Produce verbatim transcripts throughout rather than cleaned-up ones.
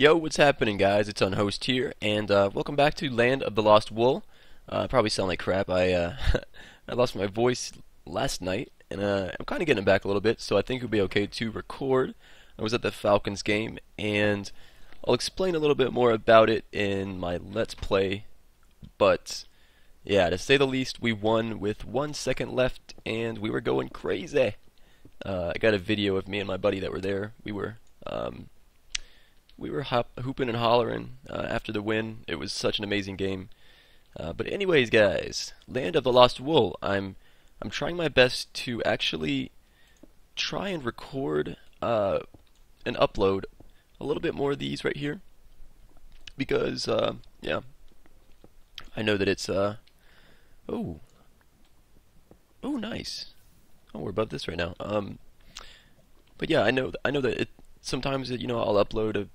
Yo, what's happening, guys? It's Unhost here, and uh, welcome back to Land of the Lost Wool. Uh, I probably sound like crap. I uh, I lost my voice last night, and uh, I'm kind of getting it back a little bit, so I think it'll be okay to record. I was at the Falcons game, and I'll explain a little bit more about it in my Let's Play. But yeah, to say the least, we won with one second left, and we were going crazy. Uh, I got a video of me and my buddy that were there. We were. Um, We were hop hooping and hollering uh, after the win. It was such an amazing game. Uh, but anyways, guys, Land of the Lost Wool. I'm I'm trying my best to actually try and record uh, and upload a little bit more of these right here, because uh, yeah, I know that it's uh oh oh nice. Oh, we're above this right now. Um, but yeah, I know I know that it. Sometimes you know I'll upload a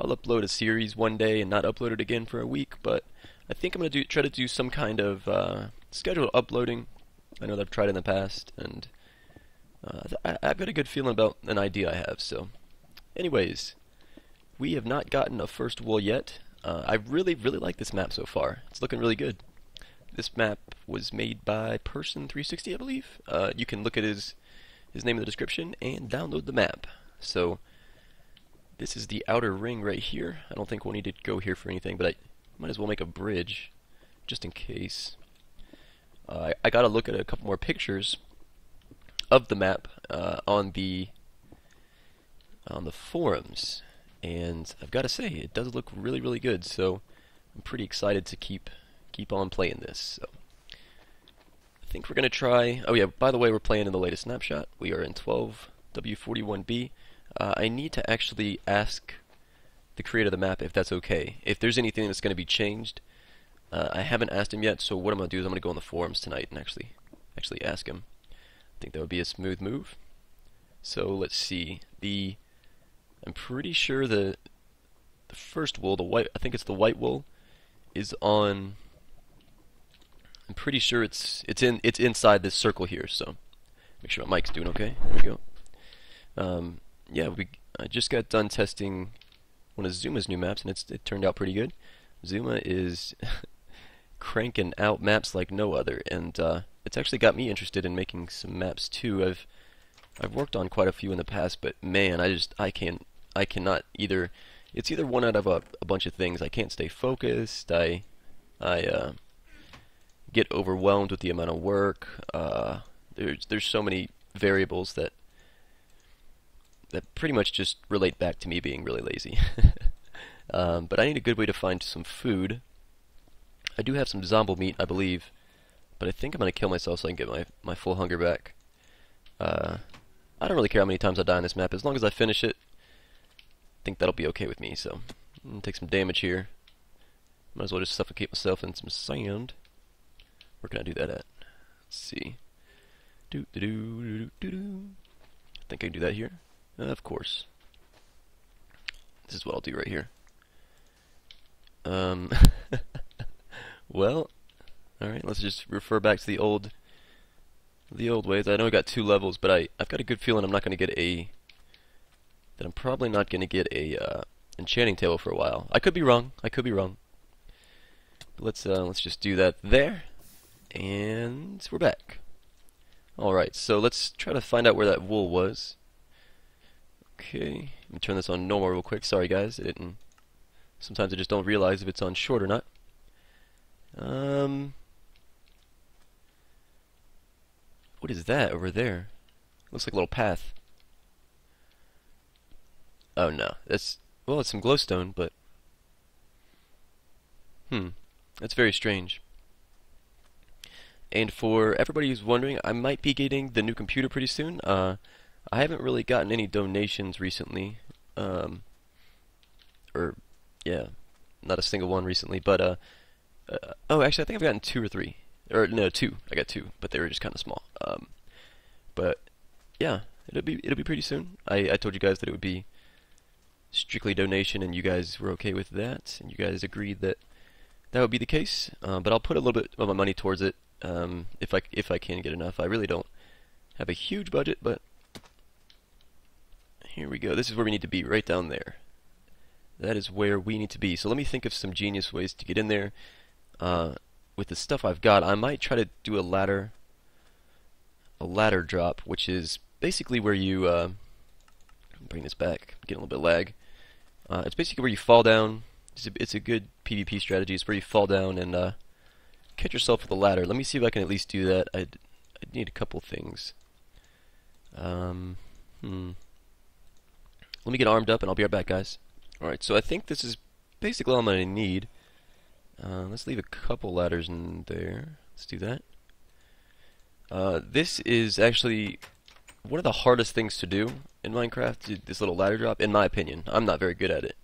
I'll upload a series one day and not upload it again for a week, but I think I'm gonna do try to do some kind of uh, scheduled uploading. I know that I've tried in the past, and uh, I, I've got a good feeling about an idea I have. So, anyways, we have not gotten a first wool yet. Uh, I really really like this map so far. It's looking really good. This map was made by Person three sixty, I believe. Uh, you can look at his his name in the description and download the map. So. This is the outer ring right here. I don't think we'll need to go here for anything, but I might as well make a bridge, just in case. Uh, I, I gotta look at a couple more pictures of the map uh, on the on the forums, and I've gotta say it does look really, really good. So I'm pretty excited to keep keep on playing this. So I think we're gonna try. Oh yeah, by the way, we're playing in the latest snapshot. We are in twelve W forty-one B. Uh, I need to actually ask the creator of the map if that's okay. If there's anything that's going to be changed, uh, I haven't asked him yet. So what I'm going to do is I'm going to go on the forums tonight and actually, actually ask him. I think that would be a smooth move. So let's see. The I'm pretty sure the the first wool, the white. I think it's the white wool, is on. I'm pretty sure it's it's in it's inside this circle here. So make sure my mic's doing okay. There we go. Um. Yeah, we, I just got done testing one of Zuma's new maps, and it's, it turned out pretty good. Zuma is cranking out maps like no other, and uh, it's actually got me interested in making some maps too. I've I've worked on quite a few in the past, but man, I just I can't I cannot either. It's either one out of a, a bunch of things. I can't stay focused. I I uh, get overwhelmed with the amount of work. Uh, there's there's so many variables that. That pretty much just relate back to me being really lazy. um, but I need a good way to find some food. I do have some zombie meat, I believe, but I think I'm going to kill myself so I can get my, my full hunger back. Uh, I don't really care how many times I die on this map. As long as I finish it, I think that'll be okay with me. So I'm going to take some damage here. Might as well just suffocate myself in some sand. Where can I do that at? Let's see. Do, do, do, do, do, do. I think I can do that here. Uh, of course. This is what I'll do right here. Um, well, alright, let's just refer back to the old the old ways. I know I got two levels, but I, I've got a good feeling I'm not going to get a that I'm probably not going to get a uh, enchanting table for a while. I could be wrong. I could be wrong. But let's, uh, let's just do that there. And we're back. Alright, so let's try to find out where that wool was. Okay, let me turn this on normal real quick. Sorry, guys, I didn't. Sometimes I just don't realize if it's on short or not. Um, what is that over there? Looks like a little path. Oh no, that's well, it's some glowstone, but hmm, that's very strange. And for everybody who's wondering, I might be getting the new computer pretty soon. Uh. I haven't really gotten any donations recently, um, or, yeah, not a single one recently, but, uh, uh, oh, actually, I think I've gotten two or three, or, no, two, I got two, but they were just kind of small, um, but, yeah, it'll be, it'll be pretty soon. I, I told you guys that it would be strictly donation, and you guys were okay with that, and you guys agreed that that would be the case, uh, but I'll put a little bit of my money towards it, um, if I, if I can get enough. I really don't have a huge budget, but here we go. This is where we need to be, right down there. that is where we need to be. So let me think of some genius ways to get in there. Uh, with the stuff I've got, I might try to do a ladder, a ladder drop, which is basically where you uh, bring this back. Getting a little bit of lag. Uh, it's basically where you fall down. It's a, it's a good PvP strategy. It's where you fall down and uh, catch yourself with a ladder. Let me see if I can at least do that. I I need a couple things. Um, hmm. Let me get armed up and I'll be right back, guys. Alright, so I think this is basically all I'm going to need. Uh, let's leave a couple ladders in there. Let's do that. Uh, this is actually one of the hardest things to do in Minecraft, this little ladder drop, in my opinion. I'm not very good at it.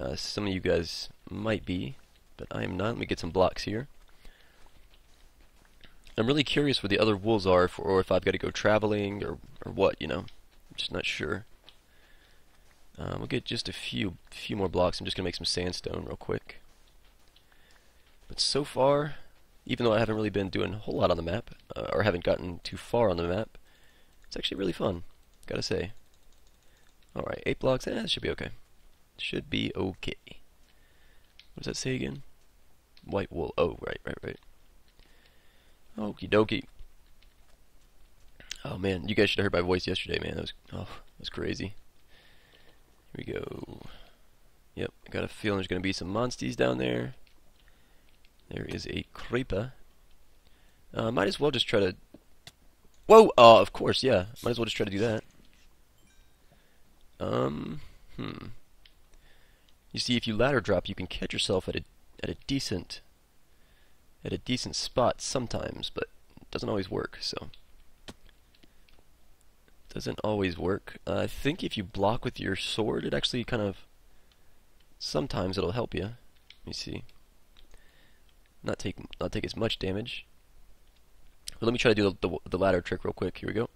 Uh, some of you guys might be, but I am not. Let me get some blocks here. I'm really curious where the other wolves are, if, or if I've got to go traveling, or, or what, you know. I'm just not sure. Um, we'll get just a few few more blocks. I'm just going to make some sandstone real quick. But so far, even though I haven't really been doing a whole lot on the map, uh, or haven't gotten too far on the map, it's actually really fun, gotta say. Alright, eight blocks, eh, that should be okay. Should be okay. What does that say again? White wool. Oh, right, right, right. Okie dokie. Oh man, you guys should have heard my voice yesterday, man. That was, oh, that was crazy. Here we go. Yep, I got a feeling there's going to be some monsties down there. There is a creeper. Uh, might as well just try to... Whoa! Oh, uh, of course, yeah. Might as well just try to do that. Um, hmm. You see, if you ladder drop, you can catch yourself at a at a decent at a decent spot sometimes, but it doesn't always work. So doesn't always work. Uh, I think if you block with your sword, it actually kind of sometimes it'll help you. Let me see. Not take not take as much damage. But let me try to do the, the, the ladder trick real quick. Here we go.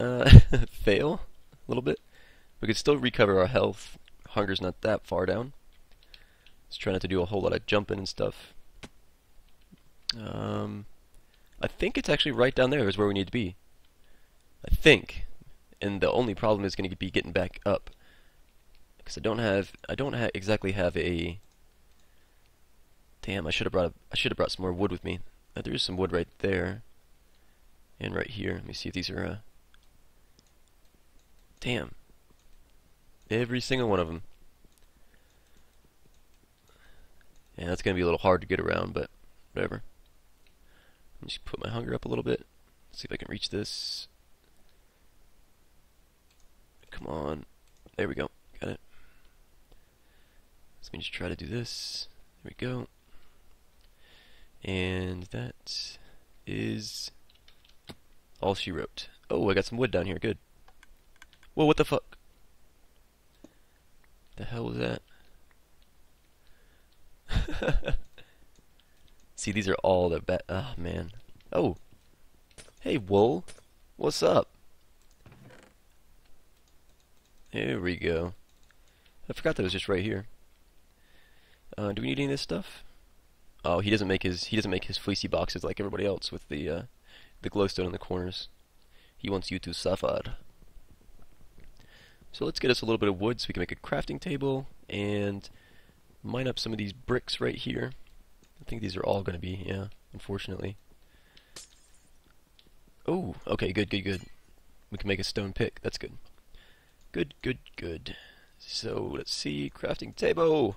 Uh, fail a little bit. We could still recover our health. Hunger's not that far down. Let's try not to do a whole lot of jumping and stuff. Um, I think it's actually right down there is where we need to be. I think. And the only problem is going to be getting back up, because I don't have I don't ha exactly have a. Damn! I should have brought a, I should have brought some more wood with me. Uh, there is some wood right there, and right here. Let me see if these are. Uh... Damn! Every single one of them. Yeah, that's gonna be a little hard to get around, but whatever. Let me just put my hunger up a little bit. See if I can reach this. Come on. There we go. Got it. Let me just try to do this. There we go. And that is all she wrote. Oh, I got some wood down here. Good. Whoa, what the fuck? The hell was that? See, these are all the bad. Oh, man. Oh. Hey, wool. What's up? There we go. I forgot that it was just right here. Uh, do we need any of this stuff? Oh, he doesn't make his he doesn't make his fleecy boxes like everybody else with the uh, the glowstone in the corners. He wants you to suffer. So let's get us a little bit of wood so we can make a crafting table and mine up some of these bricks right here. I think these are all going to be, yeah, unfortunately. Oh, okay, good, good, good. We can make a stone pick. That's good. Good, good, good. So, let's see. Crafting table.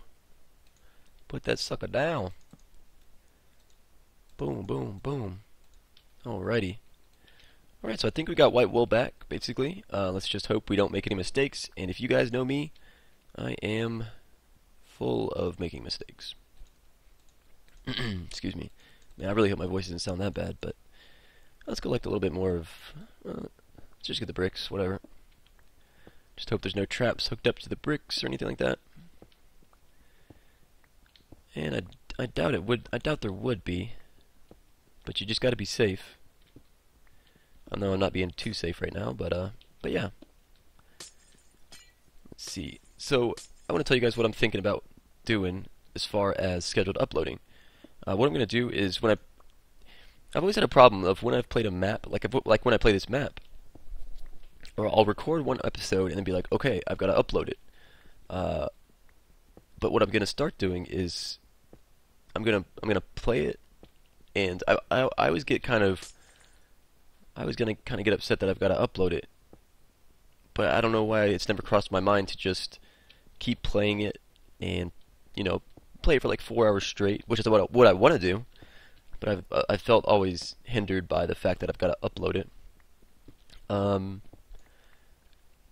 Put that sucker down. Boom, boom, boom. Alrighty. Alright, so I think we got white wool back, basically. Uh, let's just hope we don't make any mistakes. And if you guys know me, I am full of making mistakes. Excuse me. Man, I really hope my voice doesn't sound that bad, but let's collect a little bit more of... Uh, let's just get the bricks, whatever. Just hope there's no traps hooked up to the bricks or anything like that. And I, I doubt it would. I doubt there would be. But you just got to be safe. I know I'm not being too safe right now, but uh, but yeah. Let's see. So I want to tell you guys what I'm thinking about doing as far as scheduled uploading. Uh, what I'm gonna do is when I, I've always had a problem of when I've played a map, like I've, like when I play this map. Or I'll record one episode and then be like, okay, I've got to upload it. Uh, But what I'm going to start doing is I'm going to I'm going to play it, and I, I I always get kind of I was going to kind of get upset that I've got to upload it. But I don't know why it's never crossed my mind to just keep playing it and, you know, play it for like four hours straight, which is what I, what I want to do. But I've I felt always hindered by the fact that I've got to upload it. Um.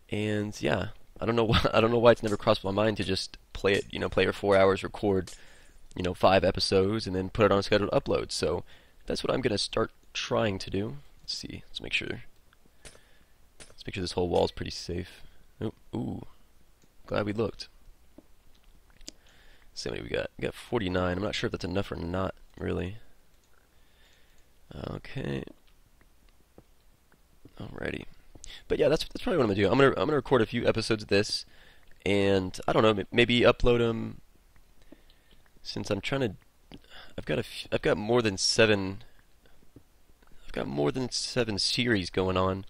And yeah, I don't know why I don't know why it's never crossed my mind to just play it, you know, play for four hours, record, you know, five episodes, and then put it on a scheduled upload. So that's what I'm gonna start trying to do. Let's see. Let's make sure. Let's make sure this whole wall is pretty safe. Ooh, ooh. Glad we looked. See what we got. We got forty-nine. I'm not sure if that's enough or not, really. Okay. Alrighty. But yeah, that's that's probably what I'm gonna do. I'm gonna I'm gonna record a few episodes of this, and I don't know, maybe upload them. Since I'm trying to, I've got a f I've got more than seven. I've got more than seven series going on,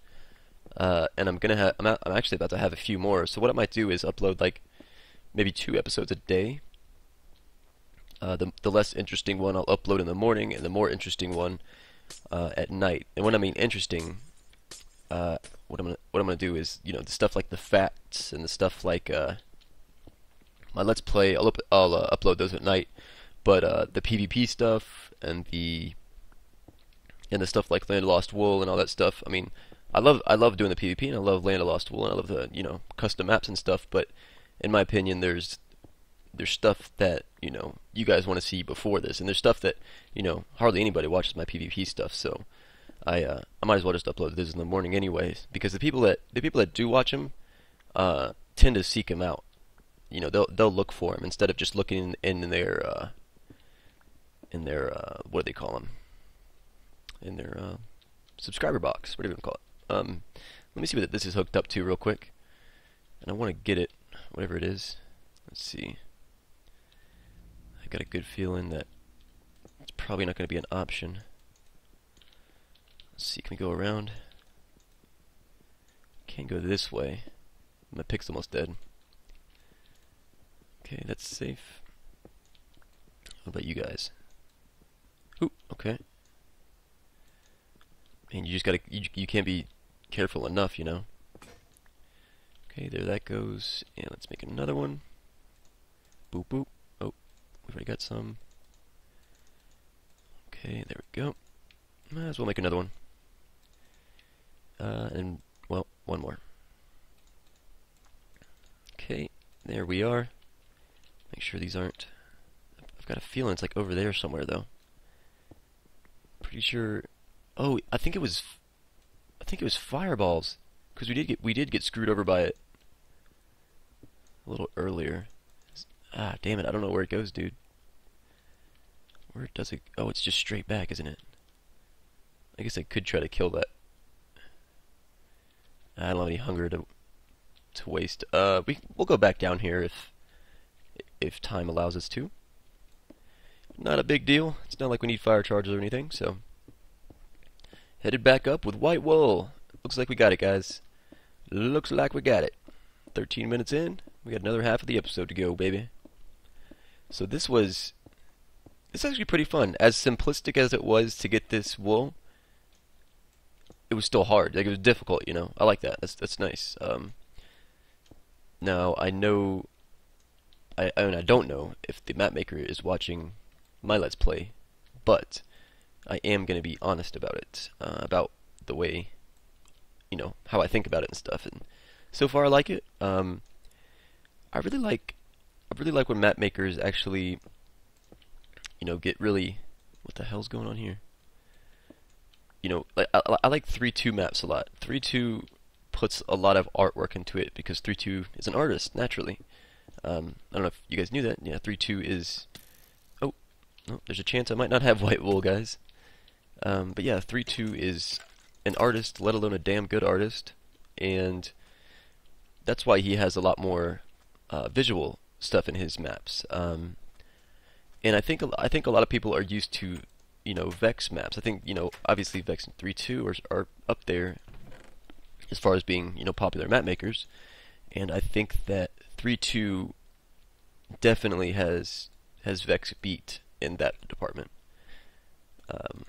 uh, and I'm gonna have I'm, a, I'm actually about to have a few more. So what I might do is upload like maybe two episodes a day. Uh, the the less interesting one I'll upload in the morning, and the more interesting one uh, at night. And when I mean interesting. Uh, what I'm gonna, what I'm gonna do is, you know, the stuff like the facts and the stuff like uh, my Let's Play. I'll, up, I'll uh, upload those at night, but uh, the PvP stuff and the and the stuff like Land of the Lost Wool and all that stuff. I mean, I love I love doing the PvP, and I love Land of the Lost Wool, and I love the, you know, custom maps and stuff. But in my opinion, there's there's stuff that, you know, you guys want to see before this, and there's stuff that, you know, hardly anybody watches my PvP stuff. So. I uh, I might as well just upload this in the morning, anyways, because the people that the people that do watch them uh, tend to seek them out. You know, they'll they'll look for them instead of just looking in, in their uh, in their uh, what do they call them? In their uh, subscriber box, whatever you want to call it. Um, let me see what this is hooked up to real quick, and I want to get it, whatever it is. Let's see. I got a good feeling that it's probably not going to be an option. Let's see, can we go around? Can't go this way. My pick's almost dead. Okay, that's safe. What about you guys? Ooh, okay. And you just gotta, you, you can't be careful enough, you know? Okay, there that goes. And let's make another one. Boop, boop. Oh, we've already got some. Okay, there we go. Might as well make another one. Uh, and, well, one more. Okay, there we are. Make sure these aren't... I've got a feeling it's like over there somewhere, though. Pretty sure... Oh, I think it was... I think it was fireballs. Because we did get we did get screwed over by it a little earlier. Ah, damn it, I don't know where it goes, dude. Where does it... Oh, it's just straight back, isn't it? I guess I could try to kill that. I don't have any hunger to to waste. Uh, we we'll go back down here if if time allows us to. Not a big deal. It's not like we need fire charges or anything. So headed back up with white wool. Looks like we got it, guys. Looks like we got it. Thirteen minutes in, we got another half of the episode to go, baby. So this was this is actually pretty fun. As simplistic as it was to get this wool. It was still hard. Like, it was difficult, you know. I like that. That's that's nice. Um, now I know. I I, mean, I don't know if the map maker is watching my Let's Play, but I am gonna be honest about it, uh, about the way, you know, how I think about it and stuff. And so far, I like it. Um, I really like. I really like when map makers actually, you know, get really. What the hell's going on here? You know, I, I, I like three two maps a lot. three two puts a lot of artwork into it because three two is an artist, naturally. Um, I don't know if you guys knew that. Yeah, three two is... Oh, oh, there's a chance I might not have white wool, guys. Um, but yeah, three two is an artist, let alone a damn good artist. And that's why he has a lot more uh, visual stuff in his maps. Um, and I think, I think a lot of people are used to... you know, Vex maps. I think, you know, obviously Vex and three two are, are up there as far as being, you know, popular map makers, and I think that three two definitely has has Vex beat in that department, um,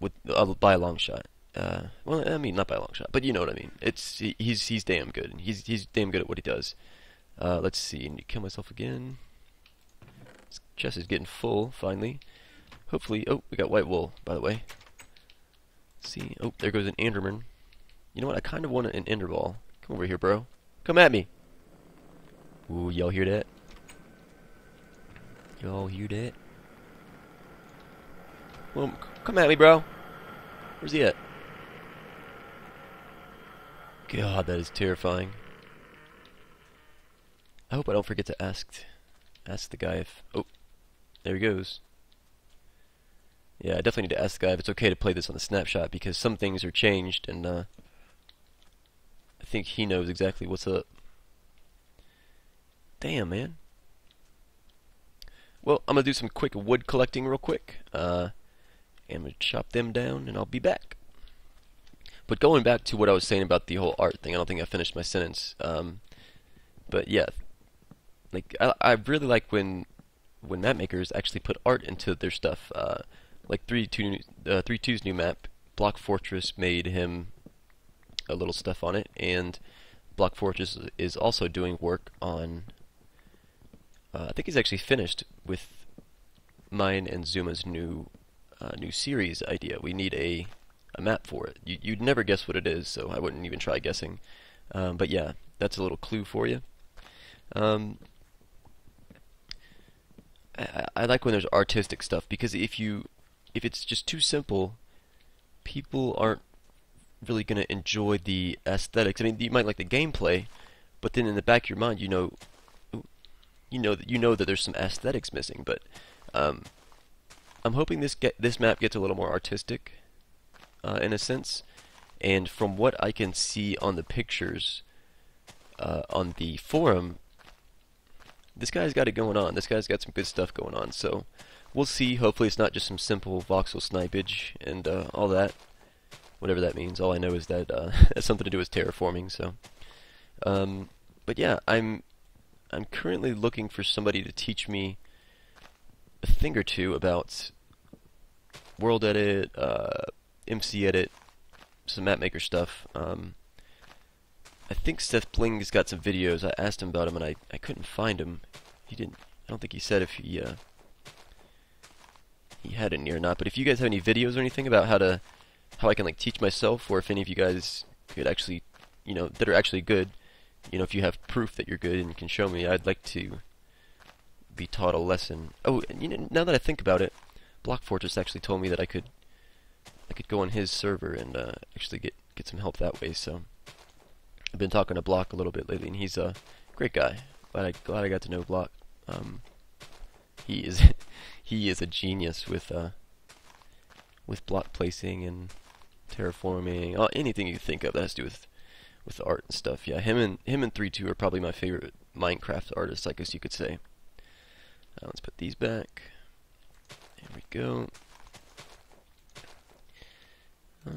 with uh, by a long shot. Uh, well, I mean, not by a long shot, but you know what I mean. It's he, he's he's damn good. He's he's damn good at what he does. Uh, let's see. And kill myself again. This chest is getting full finally. Hopefully. Oh, we got white wool, by the way. Let's see. Oh, there goes an Enderman. You know what? I kind of want an Enderball. Come over here, bro. Come at me. Ooh, y'all hear that? Y'all hear that? Well, come at me, bro. Where's he at? God, that is terrifying. I hope I don't forget to ask ask the guy if... Oh, there he goes. Yeah, I definitely need to ask the guy if it's okay to play this on the snapshot, because some things are changed, and uh, I think he knows exactly what's up. Damn, man. Well, I'm going to do some quick wood collecting real quick. Uh, and I'm going to chop them down, and I'll be back. But going back to what I was saying about the whole art thing, I don't think I finished my sentence. Um, but yeah, like I, I really like when when map makers actually put art into their stuff. Uh, like three two's new map, Blockfortress made him a little stuff on it, and Blockfortress is also doing work on. Uh, I think he's actually finished with mine and Zuma's new uh, new series idea. We need a a map for it. You, you'd never guess what it is, so I wouldn't even try guessing. Um, but yeah, that's a little clue for you. Um, I, I like when there's artistic stuff, because if you if it's just too simple, people aren't really going to enjoy the aesthetics. I mean, you might like the gameplay, but then in the back of your mind, you know, you know that you know that there's some aesthetics missing. But um, I'm hoping this get this map gets a little more artistic. Uh, in a sense, and from what I can see on the pictures uh, on the forum, this guy's got it going on. This guy's got some good stuff going on, so we'll see. Hopefully it's not just some simple voxel snipage and uh, all that, whatever that means. All I know is that uh, that's something to do with terraforming. So, um, but yeah, I'm I'm currently looking for somebody to teach me a thing or two about world edit, uh, M C edit, some mapmaker stuff. Um, I think Seth Bling has got some videos. I asked him about him, and I I couldn't find him. He didn't. I don't think he said if he uh, he had any or not. But if you guys have any videos or anything about how to how I can like teach myself, or if any of you guys could actually, you know, that are actually good, you know, if you have proof that you're good and you can show me, I'd like to be taught a lesson. Oh, and you know, now that I think about it, Blockfortress actually told me that I could. I could go on his server and uh, actually get get some help that way. So I've been talking to Block a little bit lately, and he's a great guy. Glad I glad I got to know Block. Um, he is he is a genius with uh, with block placing and terraforming, uh, anything you can think of that has to do with with art and stuff. Yeah, him and him and three two are probably my favorite Minecraft artists, I guess you could say. Uh, let's put these back. There we go.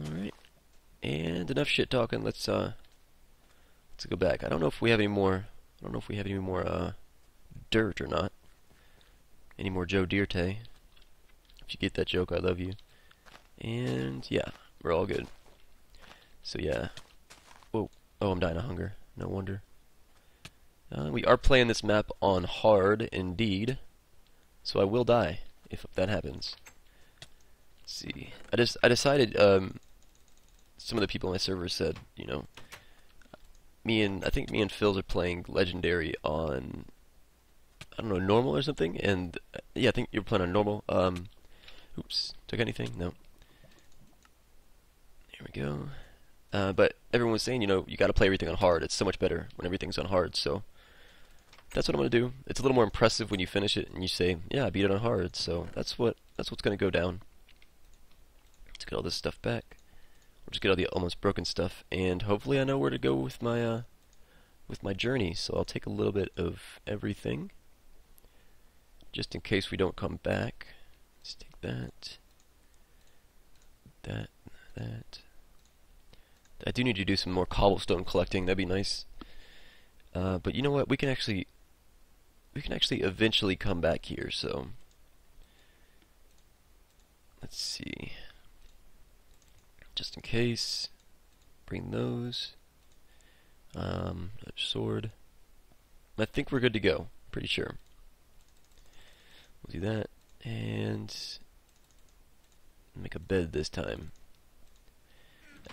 Alright, and enough shit talking. Let's uh, let's go back. I don't know if we have any more. I don't know if we have any more uh, dirt or not. Any more Joe Dirte? If you get that joke, I love you. And yeah, we're all good. So yeah. Whoa. Oh, I'm dying of hunger. No wonder. Uh, we are playing this map on hard, indeed. So I will die if that happens. See, I just I decided. Um, some of the people on my server said, you know, me and I think me and Phil's are playing Legendary on, I don't know, normal or something. And uh, yeah, I think you're playing on normal. Um, oops, took anything? No. There we go. Uh, but everyone was saying, you know, you got to play everything on hard. It's so much better when everything's on hard. So that's what I'm gonna do. It's a little more impressive when you finish it and you say, yeah, I beat it on hard. So that's what that's what's gonna go down. Let's get all this stuff back. We'll just get all the almost broken stuff, and hopefully I know where to go with my uh, with my journey. So I'll take a little bit of everything, just in case we don't come back. Let's take that, that, that. I do need to do some more cobblestone collecting. That'd be nice. Uh, but you know what? We can actually we can actually eventually come back here, so let's see. Just in case, bring those. Um, sword. I think we're good to go. Pretty sure. We'll do that and make a bed this time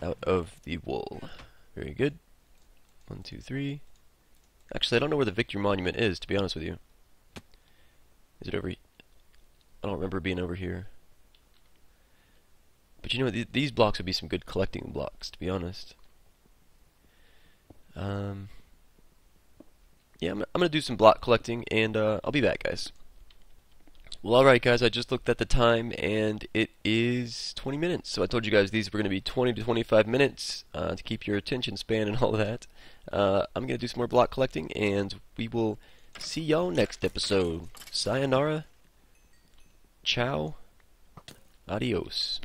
out of the wool. Very good. One, two, three. Actually, I don't know where the Victory Monument is, to be honest with you. Is it over? I don't remember being over here. But you know what? Th these blocks would be some good collecting blocks, to be honest. Um. Yeah, I'm, I'm gonna do some block collecting, and uh, I'll be back, guys. Well, alright, guys. I just looked at the time, and it is twenty minutes. So I told you guys these were gonna be twenty to twenty-five minutes uh, to keep your attention span and all that. Uh, I'm gonna do some more block collecting, and we will see y'all next episode. Sayonara. Ciao. Adios.